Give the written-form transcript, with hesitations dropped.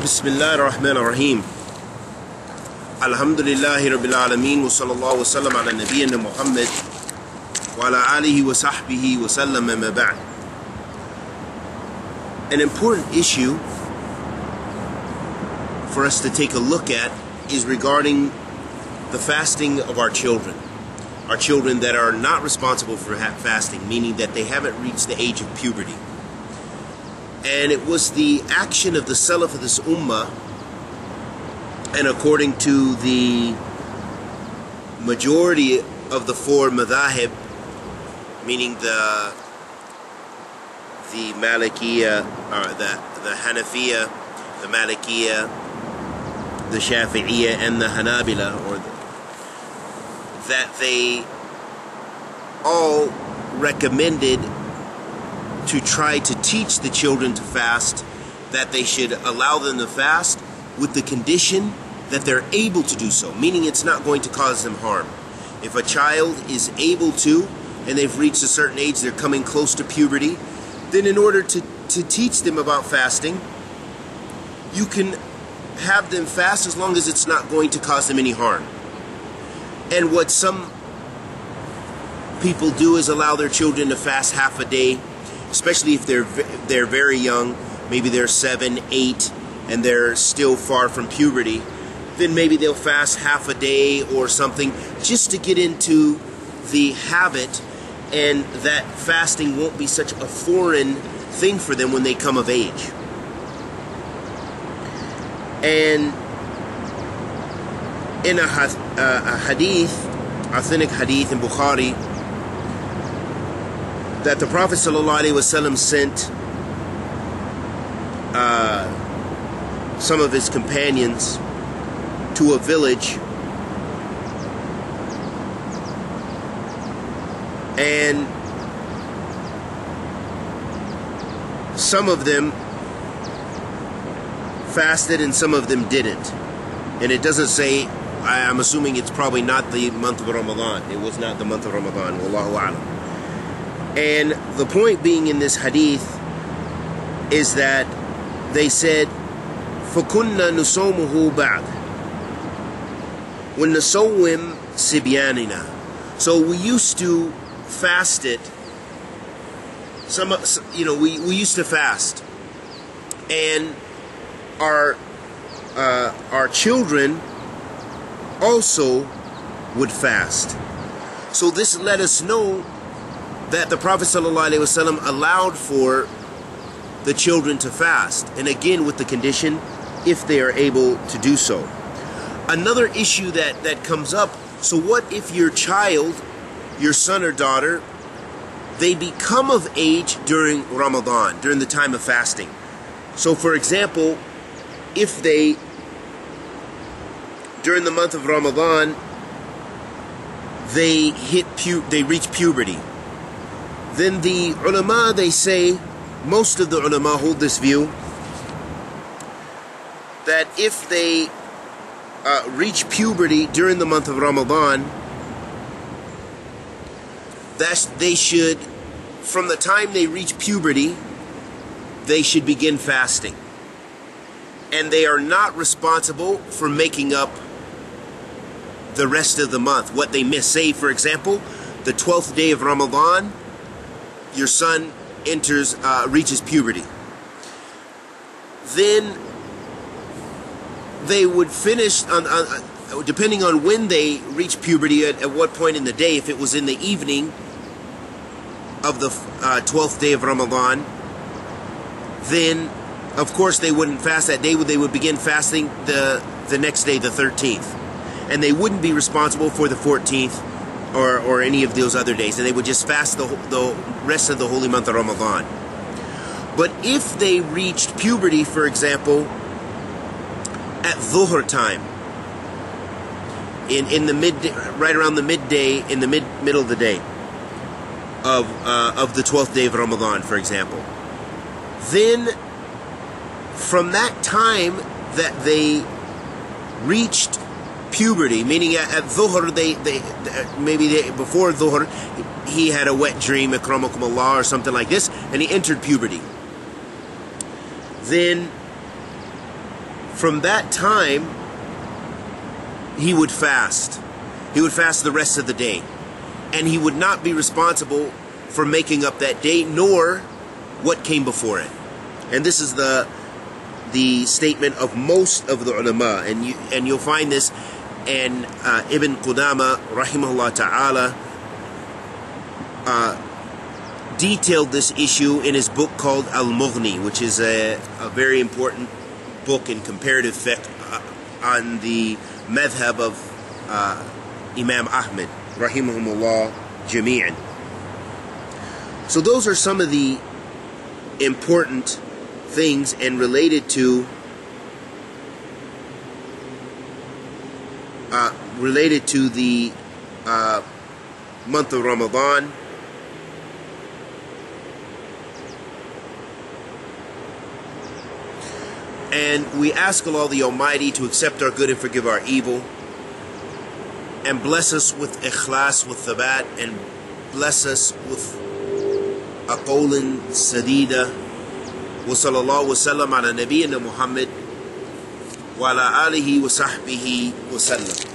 Bismillah ar-Rahman ar-Raheem. Alhamdulillahi Rabbil Alameen. Wa sallallahu wasallam ala nabiyyina Muhammad wa ala alihi wa sahbihi wa sallam ma ba'd. An important issue for us to take a look at is regarding the fasting of our children that are not responsible for fasting, meaning that they haven't reached the age of puberty. And it was the action of the Salaf of this Ummah, and according to the majority of the four Madahib, meaning the Malikiyah, or the Hanafiyah, the Malikiyah, the Shafi'iyah, and the Hanabilah, or that they all recommended to try to teach the children to fast, that they should allow them to fast with the condition that they're able to do so, meaning it's not going to cause them harm. If a child is able to, and they've reached a certain age, they're coming close to puberty, then in order to teach them about fasting, you can have them fast as long as it's not going to cause them any harm. And what some people do is allow their children to fast half a day, especially if they're very young, maybe they're 7, 8, and they're still far from puberty, then maybe they'll fast half a day or something just to get into the habit, and that fasting won't be such a foreign thing for them when they come of age. And in a hadith, authentic hadith in Bukhari, that the Prophet Sallallahu Alaihi Wasallam sent some of his companions to a village, and some of them fasted and some of them didn't. And it doesn't say, I'm assuming it's probably not the month of Ramadan. It was not the month of Ramadan. Wallahu A'lam. And the point being in this hadith is that they said, فَكُنَّا نُصَوْمُهُ بَعْدَ وَنَصَوِّمْ سِبْيَانِنَا. So we used to fast it. We used to fast, and our children also would fast. So this let us know that the Prophet ﷺ allowed for the children to fast, and again with the condition if they are able to do so. Another issue that comes up, so what if your child, your son or daughter, they become of age during Ramadan, during the time of fasting? So for example, if they, during the month of Ramadan, they reach puberty, then the ulama, they say, most of the ulama hold this view, that if they reach puberty during the month of Ramadan, that they should, from the time they reach puberty, they should begin fasting. And they are not responsible for making up the rest of the month, what they miss. Say, for example, the 12th day of Ramadan, your son reaches puberty, then they would finish, depending on when they reach puberty, at what point in the day, if it was in the evening of the 12th day of Ramadan, then of course they wouldn't fast that day, they would begin fasting the next day, the 13th, and they wouldn't be responsible for the 14th or any of those other days, and they would just fast the rest of the holy month of Ramadan. But if they reached puberty, for example, at Dhuhr time, right around the middle of the day of the 12th day of Ramadan, for example, then from that time that they reached puberty, meaning at Dhuhr, before Dhuhr, he had a wet dream, Ikramakum Allah, or something like this, and he entered puberty. Then From that time, he would fast. He would fast the rest of the day. And he would not be responsible for making up that day, nor what came before it. And this is the statement of most of the ulama. And you'll find this in Ibn Qudamah, Rahimahullah Ta'ala, detailed this issue in his book called Al Mughni, which is a very important book in comparative fiqh on the madhab of Imam Ahmed, Rahimahumullah Jameean. So those are some of the important things and related to the month of Ramadan. And we ask Allah the Almighty to accept our good and forgive our evil, and bless us with ikhlas, with thabat, and bless us with aqolin sadida. Wa sallallahu wasallam ala nabiyyina Muhammad wa ala alihi wa sahbihi wa sallam.